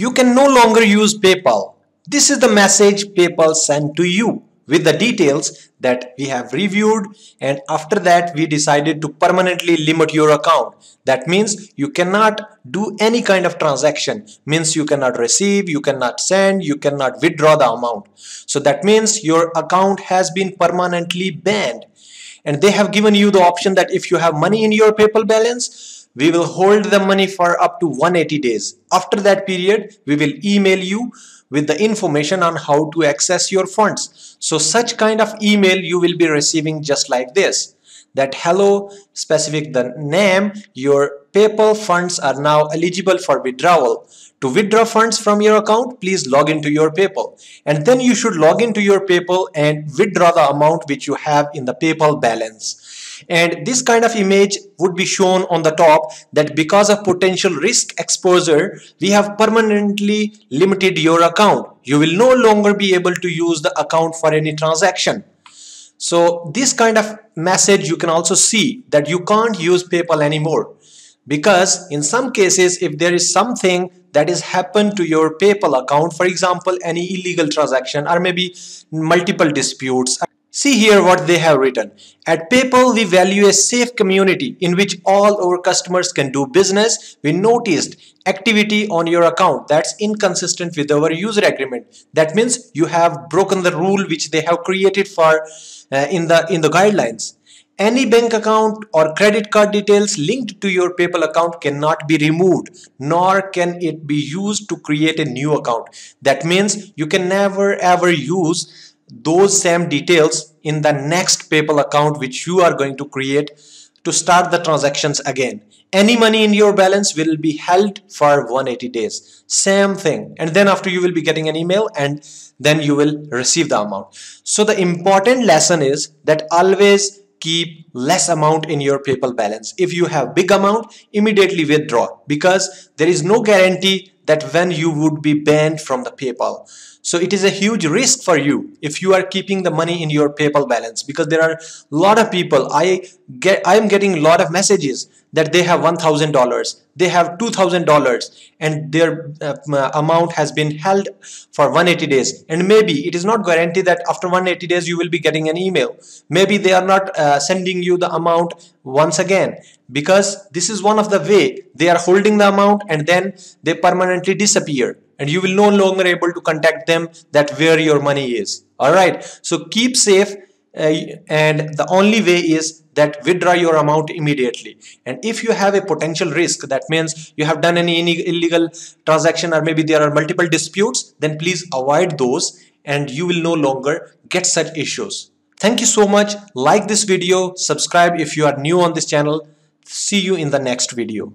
You can no longer use PayPal. This is the message PayPal sent to you with the details that we have reviewed, and after that we decided to permanently limit your account. That means you cannot do any kind of transaction, means you cannot receive, you cannot send, you cannot withdraw the amount. So that means your account has been permanently banned, and they have given you the option that if you have money in your PayPal balance, we will hold the money for up to 180 days. After that period, we will email you with the information on how to access your funds. So such kind of email you will be receiving just like this, that hello, specific the name, your PayPal funds are now eligible for withdrawal. To withdraw funds from your account, please log into your PayPal. And then you should log into your PayPal and withdraw the amount which you have in the PayPal balance. And this kind of image would be shown on the top, that because of potential risk exposure, we have permanently limited your account. You will no longer be able to use the account for any transaction. So this kind of message you can also see, that you can't use PayPal anymore. Because in some cases, if there is something that has happened to your PayPal account, for example, any illegal transaction or maybe multiple disputes. See here what they have written. At PayPal, we value a safe community in which all our customers can do business. We noticed activity on your account that's inconsistent with our user agreement. That means you have broken the rule which they have created for in the guidelines. Any bank account or credit card details linked to your PayPal account cannot be removed, nor can it be used to create a new account. That means you can never ever use those same details in the next PayPal account which you are going to create to start the transactions again. Any money in your balance will be held for 180 days. Same thing. And then after you will be getting an email and then you will receive the amount. So the important lesson is that always keep less amount in your PayPal balance. If you have big amount, immediately withdraw, because there is no guarantee that when you would be banned from the PayPal. So it is a huge risk for you if you are keeping the money in your PayPal balance, because there are a lot of people. I am getting a lot of messages that they have $1,000, they have $2,000, and their amount has been held for 180 days. And maybe it is not guaranteed that after 180 days you will be getting an email. Maybe they are not sending you the amount once again, because this is one of the way they are holding the amount and then they permanently disappear. And you will no longer able to contact them that where your money is. Alright, so keep safe. And the only way is that withdraw your amount immediately. And if you have a potential risk, that means you have done any illegal transaction or maybe there are multiple disputes, then please avoid those and you will no longer get such issues. Thank you so much. Like this video, subscribe if you are new on this channel. See you in the next video.